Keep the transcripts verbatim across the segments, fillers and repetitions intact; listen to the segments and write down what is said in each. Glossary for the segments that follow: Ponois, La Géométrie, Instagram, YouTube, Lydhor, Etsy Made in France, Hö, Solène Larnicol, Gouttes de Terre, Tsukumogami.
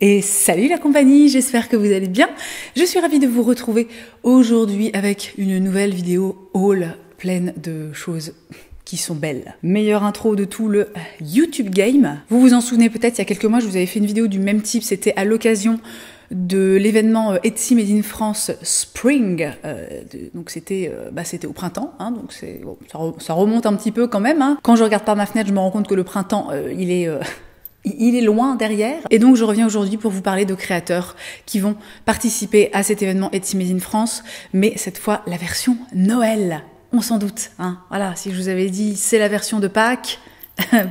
Et salut la compagnie, j'espère que vous allez bien. Je suis ravie de vous retrouver aujourd'hui avec une nouvelle vidéo haul pleine de choses qui sont belles. Meilleure intro de tout le YouTube game. Vous vous en souvenez peut-être, il y a quelques mois, je vous avais fait une vidéo du même type, c'était à l'occasion de l'événement Etsy Made in France Spring, euh, de, donc c'était euh, bah, c'était au printemps, hein, donc c'est bon, ça, re, ça remonte un petit peu quand même. Hein. Quand je regarde par ma fenêtre, je me rends compte que le printemps, euh, il est... Euh... il est loin derrière. Et donc je reviens aujourd'hui pour vous parler de créateurs qui vont participer à cet événement Etsy Made in France, mais cette fois la version Noël, on s'en doute. Hein. Voilà, si je vous avais dit c'est la version de Pâques,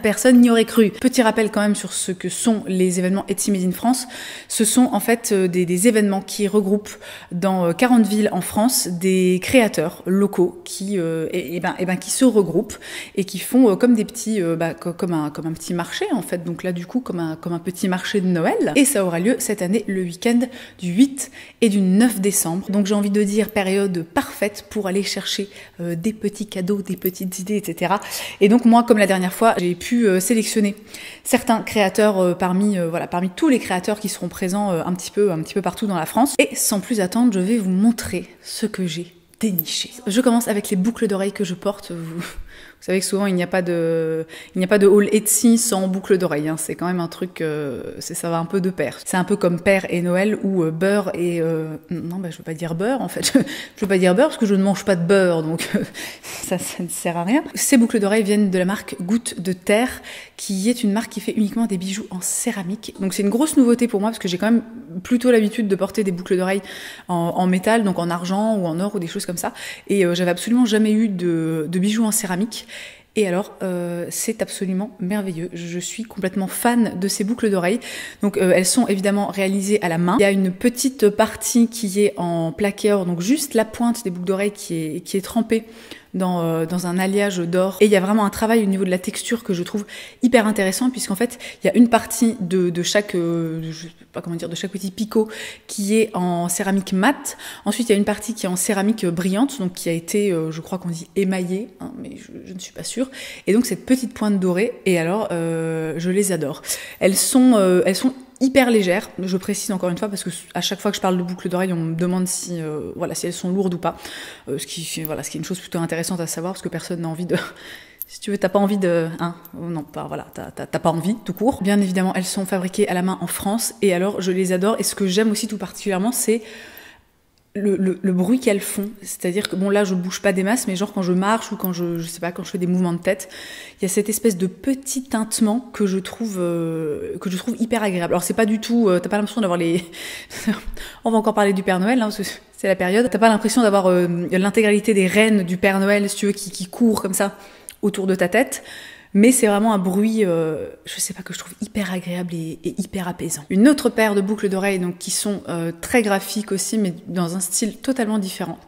personne n'y aurait cru. Petit rappel quand même sur ce que sont les événements Etsy Made in France. Ce sont en fait des, des événements qui regroupent dans quarante villes en France des créateurs locaux qui euh, et, et ben, et ben qui se regroupent et qui font euh, comme des petits euh, bah, comme un comme un petit marché en fait. Donc là du coup comme un comme un petit marché de Noël. Et ça aura lieu cette année le week-end du huit et du neuf décembre. Donc j'ai envie de dire période parfaite pour aller chercher euh, des petits cadeaux, des petites idées, et cetera. Et donc moi comme la dernière fois j'ai pu euh, sélectionner certains créateurs euh, parmi euh, voilà parmi tous les créateurs qui seront présents euh, un petit peu un petit peu partout dans la France. Et sans plus attendre, je vais vous montrer ce que j'ai déniché. Je commence avec les boucles d'oreilles que je porte. Vous, vous savez que souvent il n'y a pas de il n'y a pas de haul Etsy sans boucles d'oreilles. Hein. C'est quand même un truc, euh, c'est ça va un peu de pair. C'est un peu comme Père et Noël ou euh, beurre et euh, non bah je veux pas dire beurre en fait. Je veux pas dire beurre parce que je ne mange pas de beurre donc. Ça, ça ne sert à rien. Ces boucles d'oreilles viennent de la marque Gouttes de Terre, qui est une marque qui fait uniquement des bijoux en céramique. Donc c'est une grosse nouveauté pour moi, parce que j'ai quand même plutôt l'habitude de porter des boucles d'oreilles en, en métal, donc en argent ou en or ou des choses comme ça. Et euh, j'avais absolument jamais eu de, de bijoux en céramique. Et alors, euh, c'est absolument merveilleux. Je suis complètement fan de ces boucles d'oreilles. Donc, euh, elles sont évidemment réalisées à la main. Il y a une petite partie qui est en plaqué or, donc juste la pointe des boucles d'oreilles qui est, qui est trempée dans, euh, dans un alliage d'or. Et il y a vraiment un travail au niveau de la texture que je trouve hyper intéressant, puisqu'en fait, il y a une partie de, de chaque, euh, je sais pas comment dire, de chaque petit picot qui est en céramique mat. Ensuite, il y a une partie qui est en céramique brillante, donc qui a été, euh, je crois qu'on dit émaillée, hein, mais je, je ne suis pas sûre. Et donc cette petite pointe dorée, et alors euh, je les adore. Elles sont, euh, elles sont hyper légères, je précise encore une fois parce que à chaque fois que je parle de boucles d'oreilles, on me demande si, euh, voilà, si elles sont lourdes ou pas. Euh, ce qui, voilà, ce qui est une chose plutôt intéressante à savoir parce que personne n'a envie de... Si tu veux, t'as pas envie de... Hein, non, pas, voilà, t'as pas envie, tout court. Bien évidemment, elles sont fabriquées à la main en France, et alors je les adore. Et ce que j'aime aussi tout particulièrement, c'est... Le, le, le bruit qu'elles font, c'est-à-dire que bon là je bouge pas des masses, mais genre quand je marche ou quand je, je sais pas, quand je fais des mouvements de tête, il y a cette espèce de petit tintement que je trouve euh, que je trouve hyper agréable. Alors c'est pas du tout, euh, t'as pas l'impression d'avoir les, on va encore parler du Père Noël, hein, parce que c'est la période. T'as pas l'impression d'avoir euh, l'intégralité des rênes du Père Noël, si tu veux, qui, qui court comme ça autour de ta tête. Mais c'est vraiment un bruit, euh, je sais pas, que je trouve hyper agréable et, et hyper apaisant. Une autre paire de boucles d'oreilles, donc qui sont euh, très graphiques aussi, mais dans un style totalement différent.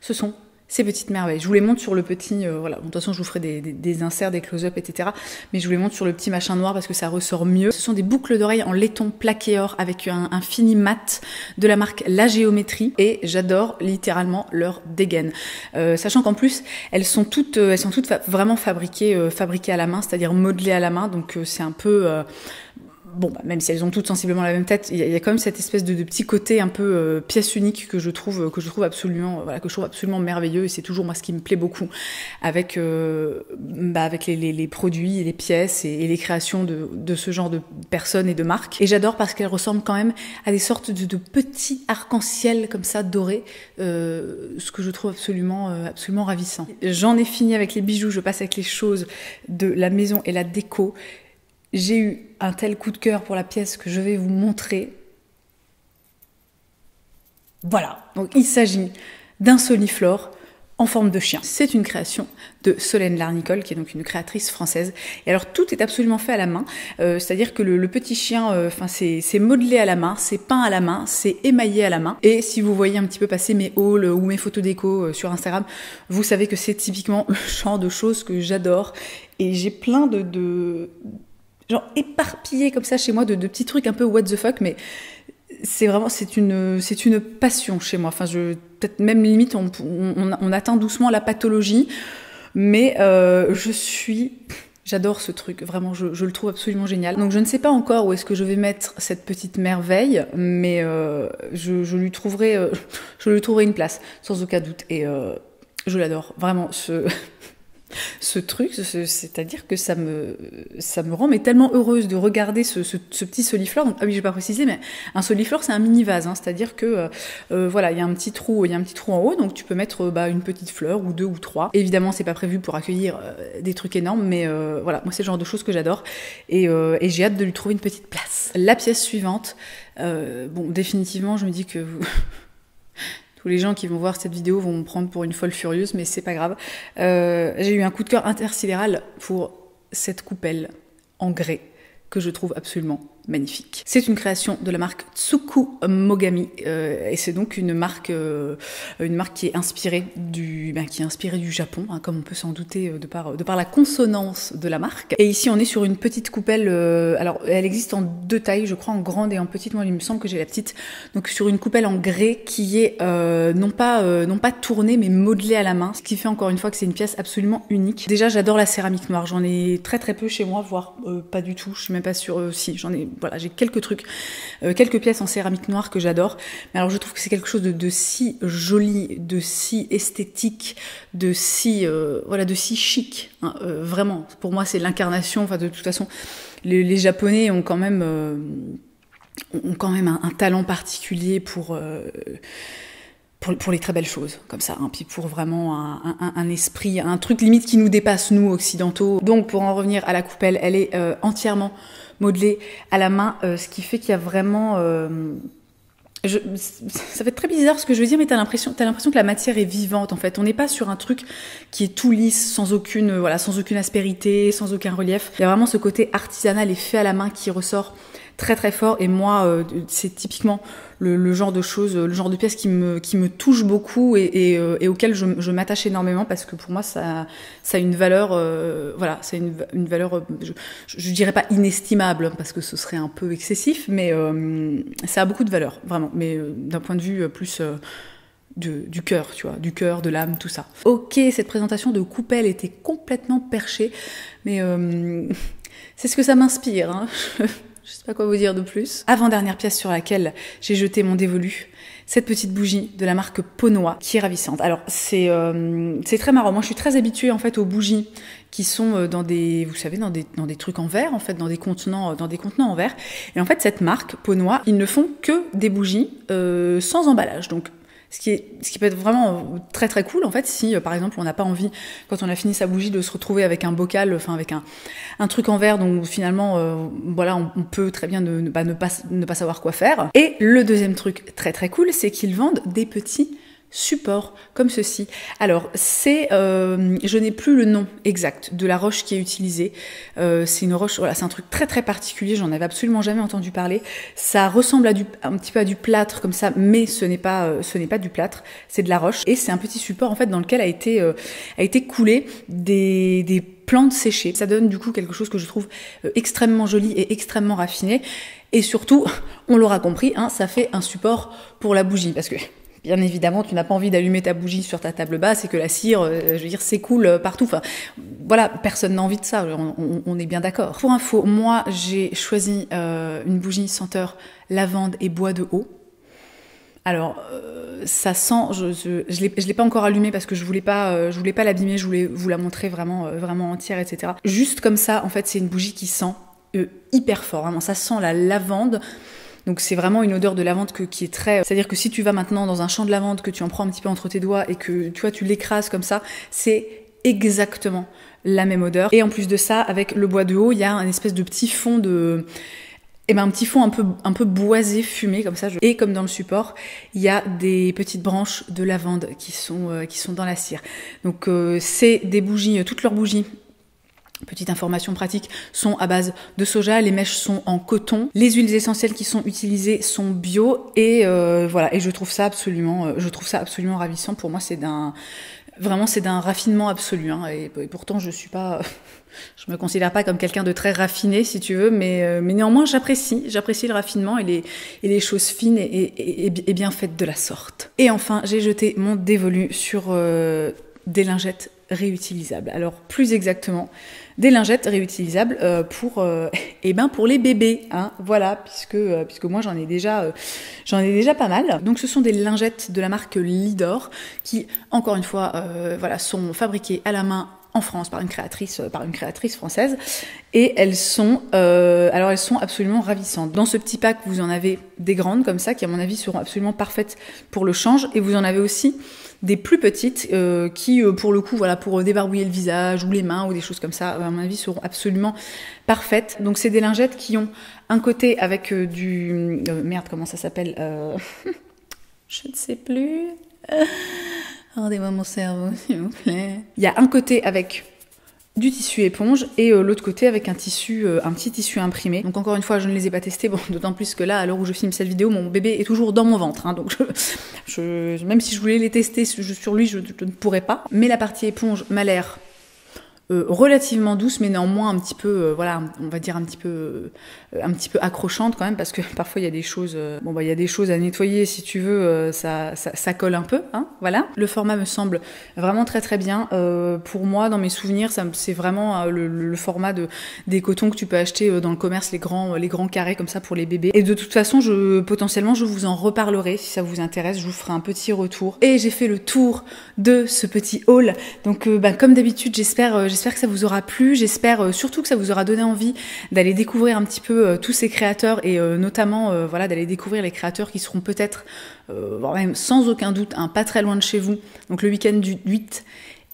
Ce sont ces petites merveilles. Je vous les montre sur le petit, euh, voilà. Bon, de toute façon, je vous ferai des, des, des inserts, des close-up, et cetera. Mais je vous les montre sur le petit machin noir parce que ça ressort mieux. Ce sont des boucles d'oreilles en laiton plaqué or avec un, un fini mat de la marque La Géométrie, et j'adore littéralement leur dégaine. Euh, sachant qu'en plus, elles sont toutes, euh, elles sont toutes fa vraiment fabriquées, euh, fabriquées à la main, c'est-à-dire modelées à la main. Donc euh, c'est un peu euh, bon, bah, même si elles ont toutes sensiblement la même tête, il y, y a quand même cette espèce de, de petit côté un peu euh, pièce unique que je trouve que je trouve absolument, euh, voilà, que je trouve absolument merveilleux. Et c'est toujours moi ce qui me plaît beaucoup avec euh, bah, avec les, les, les produits, et les pièces et, et les créations de, de ce genre de personnes et de marques. Et j'adore parce qu'elles ressemblent quand même à des sortes de, de petits arcs-en-ciel comme ça dorés, euh, ce que je trouve absolument euh, absolument ravissant. J'en ai fini avec les bijoux. Je passe avec les choses de la maison et la déco. J'ai eu un tel coup de cœur pour la pièce que je vais vous montrer. Voilà, donc il s'agit d'un soliflore en forme de chien. C'est une création de Solène Larnicol, qui est donc une créatrice française. Et alors tout est absolument fait à la main, euh, c'est-à-dire que le, le petit chien, euh, c'est modelé à la main, c'est peint à la main, c'est émaillé à la main. Et si vous voyez un petit peu passer mes hauls ou mes photos déco euh, sur Instagram, vous savez que c'est typiquement le genre de choses que j'adore. Et j'ai plein de... de... genre éparpillé comme ça chez moi de, de petits trucs un peu what the fuck, mais c'est vraiment, c'est une, c'est une passion chez moi. Enfin, je, peut-être même limite, on, on, on atteint doucement la pathologie, mais euh, je suis J'adore ce truc, vraiment, je, je le trouve absolument génial. Donc je ne sais pas encore où est-ce que je vais mettre cette petite merveille, mais euh, je, je, lui trouverai, euh, je lui trouverai une place, sans aucun doute. Et euh, je l'adore, vraiment, ce, ce truc, c'est-à-dire que ça me, ça me rend mais tellement heureuse de regarder ce, ce, ce petit soliflore. Donc, ah oui, je n'ai pas précisé, mais un soliflore, c'est un mini-vase, hein, c'est-à-dire que euh, voilà, il y a un petit trou, il y a un petit trou en haut, donc tu peux mettre bah, une petite fleur ou deux ou trois. Évidemment, c'est pas prévu pour accueillir euh, des trucs énormes, mais euh, voilà, moi c'est le genre de choses que j'adore, et, euh, et j'ai hâte de lui trouver une petite place. La pièce suivante, euh, bon, définitivement, je me dis que... Vous... Tous les gens qui vont voir cette vidéo vont me prendre pour une folle furieuse, mais c'est pas grave. Euh, j'ai eu un coup de cœur intersidéral pour cette coupelle en grès que je trouve absolument magnifique. C'est une création de la marque Tsukumogami, euh, et c'est donc une marque, euh, une marque qui est inspirée du, ben, qui est inspirée du Japon, hein, comme on peut s'en douter de par, de par la consonance de la marque. Et ici, on est sur une petite coupelle. Euh, alors, elle existe en deux tailles, je crois, en grande et en petite. Moi, il me semble que j'ai la petite. Donc, sur une coupelle en grès qui est euh, non pas, euh, non pas tournée, mais modelée à la main, ce qui fait encore une fois que c'est une pièce absolument unique. Déjà, j'adore la céramique noire. J'en ai très très peu chez moi, voire euh, pas du tout. Je suis même pas sûre euh, si j'en ai. Voilà, j'ai quelques trucs, euh, quelques pièces en céramique noire que j'adore. Mais alors, je trouve que c'est quelque chose de, de si joli, de si esthétique, de si, euh, voilà, de si chic. Hein, euh, vraiment, pour moi, c'est l'incarnation. Enfin, de toute façon, les, les Japonais ont quand même, euh, ont quand même un, un talent particulier pour. Euh, Pour, pour les très belles choses, comme ça, hein, puis pour vraiment un, un, un esprit, un truc limite qui nous dépasse, nous, occidentaux. Donc, pour en revenir à la coupelle, elle est euh, entièrement modelée à la main, euh, ce qui fait qu'il y a vraiment... Euh, je, ça va être très bizarre ce que je veux dire, mais t'as l'impression, t'as l'impression que la matière est vivante, en fait. On n'est pas sur un truc qui est tout lisse, sans aucune, voilà, sans aucune aspérité, sans aucun relief. Il y a vraiment ce côté artisanal et fait à la main qui ressort très très fort, et moi euh, c'est typiquement le, le genre de choses, le genre de pièces qui me, qui me touche beaucoup et, et, euh, et auquel je, je m'attache énormément, parce que pour moi ça, ça a une valeur, euh, voilà, c'est une, une valeur, je, je dirais pas inestimable parce que ce serait un peu excessif, mais euh, ça a beaucoup de valeur vraiment, mais euh, d'un point de vue euh, plus euh, Du, du cœur, tu vois, du cœur, de l'âme, tout ça. Ok, cette présentation de coupelle était complètement perchée, mais euh, c'est ce que ça m'inspire, hein. Je sais pas quoi vous dire de plus. Avant-dernière pièce sur laquelle j'ai jeté mon dévolu, cette petite bougie de la marque Ponois, qui est ravissante. Alors, c'est euh, c'est très marrant. Moi, je suis très habituée, en fait, aux bougies qui sont dans des, vous savez, dans des, dans des trucs en verre, en fait, dans des contenants, dans des contenants en verre. Et en fait, cette marque Ponois, ils ne font que des bougies euh, sans emballage, donc Ce qui, est, ce qui peut être vraiment très très cool, en fait, si par exemple on n'a pas envie, quand on a fini sa bougie, de se retrouver avec un bocal, enfin avec un, un truc en verre dont finalement euh, voilà, on, on peut très bien ne, ne, bah, ne, pas, ne pas savoir quoi faire. Et le deuxième truc très très cool, c'est qu'ils vendent des petits support comme ceci. Alors c'est, euh, je n'ai plus le nom exact de la roche qui est utilisée. Euh, c'est une roche, voilà, c'est un truc très très particulier. J'en avais absolument jamais entendu parler. Ça ressemble à du, un petit peu à du plâtre comme ça, mais ce n'est pas, euh, ce n'est pas du plâtre. C'est de la roche, et c'est un petit support en fait dans lequel a été, euh, a été coulé des, des plantes séchées. Ça donne du coup quelque chose que je trouve euh, extrêmement joli et extrêmement raffiné. Et surtout, on l'aura compris, hein, ça fait un support pour la bougie, parce que bien évidemment, tu n'as pas envie d'allumer ta bougie sur ta table basse et que la cire, euh, je veux dire, s'écoule partout. Enfin, voilà, personne n'a envie de ça, on, on, on est bien d'accord. Pour info, moi, j'ai choisi euh, une bougie senteur lavande et bois de hö. Alors, euh, ça sent, je, je, je l'ai, je l'ai pas encore allumée parce que je voulais pas, euh, je voulais pas l'abîmer, je voulais vous la montrer vraiment, euh, vraiment entière, et cetera. Juste comme ça, en fait, c'est une bougie qui sent euh, hyper fort, vraiment, ça sent la lavande. Donc c'est vraiment une odeur de lavande que, qui est très... C'est-à-dire que si tu vas maintenant dans un champ de lavande, que tu en prends un petit peu entre tes doigts et que tu vois, tu l'écrases comme ça, c'est exactement la même odeur. Et en plus de ça, avec le bois de hö, il y a un espèce de petit fond de... Et eh ben un petit fond un peu, un peu boisé, fumé, comme ça. Je... Et comme dans le support, il y a des petites branches de lavande qui sont, euh, qui sont dans la cire. Donc euh, c'est des bougies, toutes leurs bougies, petite information pratique, sont à base de soja, les mèches sont en coton, les huiles essentielles qui sont utilisées sont bio, et euh, voilà, et je trouve ça absolument, je trouve ça absolument ravissant. Pour moi, c'est d'un, vraiment, c'est d'un raffinement absolu, hein, et, et pourtant je suis pas, je me considère pas comme quelqu'un de très raffiné, si tu veux, mais, mais néanmoins j'apprécie, j'apprécie le raffinement et les, et les choses fines et, et, et, et bien faites de la sorte. Et enfin, j'ai jeté mon dévolu sur euh, des lingettes réutilisables. Alors plus exactement, des lingettes réutilisables euh, pour, euh, eh ben pour les bébés, hein, voilà, puisque, euh, puisque moi j'en ai, euh, j'en ai déjà pas mal. Donc ce sont des lingettes de la marque Lydhor qui, encore une fois, euh, voilà, sont fabriquées à la main en France par une créatrice, par une créatrice française, et elles sont, euh, alors elles sont absolument ravissantes. Dans ce petit pack, vous en avez des grandes comme ça qui, à mon avis, seront absolument parfaites pour le change, et vous en avez aussi des plus petites euh, qui, euh, pour le coup, voilà, pour débarbouiller le visage ou les mains ou des choses comme ça, à mon avis, seront absolument parfaites. Donc c'est des lingettes qui ont un côté avec euh, du euh, merde, comment ça s'appelle euh... Je ne sais plus. Rendez-moi mon cerveau, s'il vous plaît. Il y a un côté avec du tissu éponge et euh, l'autre côté avec un tissu, euh, un petit tissu imprimé. Donc encore une fois, je ne les ai pas testés, bon, d'autant plus que là, à l'heure où je filme cette vidéo, mon bébé est toujours dans mon ventre, hein, donc je, je, même si je voulais les tester sur lui, je, je ne pourrais pas. Mais la partie éponge m'a l'air euh, relativement douce, mais néanmoins un petit peu, euh, voilà, on va dire un petit peu, euh, un petit peu accrochante quand même, parce que parfois il y a des choses, euh, bon bah il y a des choses à nettoyer, si tu veux, euh, ça, ça, ça colle un peu, hein, voilà. Le format me semble vraiment très très bien. Euh, pour moi, dans mes souvenirs, c'est vraiment euh, le, le format de des cotons que tu peux acheter euh, dans le commerce, les grands, les grands carrés comme ça pour les bébés. Et de toute façon, je potentiellement, je vous en reparlerai si ça vous intéresse. Je vous ferai un petit retour. Et j'ai fait le tour de ce petit haul. Donc, euh, bah, comme d'habitude, j'espère. Euh, J'espère que ça vous aura plu, j'espère surtout que ça vous aura donné envie d'aller découvrir un petit peu euh, tous ces créateurs et euh, notamment euh, voilà, d'aller découvrir les créateurs qui seront peut-être, euh, voire même sans aucun doute, hein, pas très loin de chez vous, donc le week-end du huit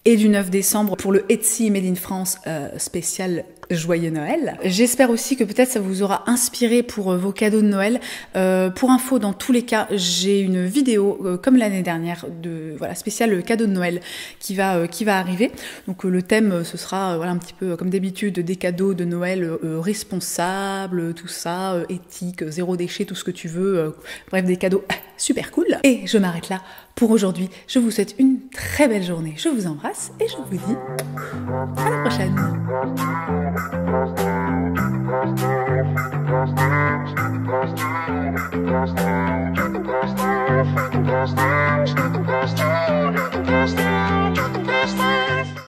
et du neuf décembre pour le Etsy Made in France euh, spécial Joyeux Noël. J'espère aussi que peut-être ça vous aura inspiré pour euh, vos cadeaux de Noël. Euh, pour info, dans tous les cas, j'ai une vidéo euh, comme l'année dernière de voilà spécial cadeau de Noël qui va euh, qui va arriver. Donc euh, le thème euh, ce sera euh, voilà un petit peu euh, comme d'habitude des cadeaux de Noël euh, responsables, tout ça, euh, éthique, zéro déchet, tout ce que tu veux. Euh, bref, des cadeaux super cool. Et je m'arrête là pour aujourd'hui. Je vous souhaite une très belle journée. Je vous embrasse et je vous dis à la prochaine. Plastic, plastic, plastic, plastic, plastic,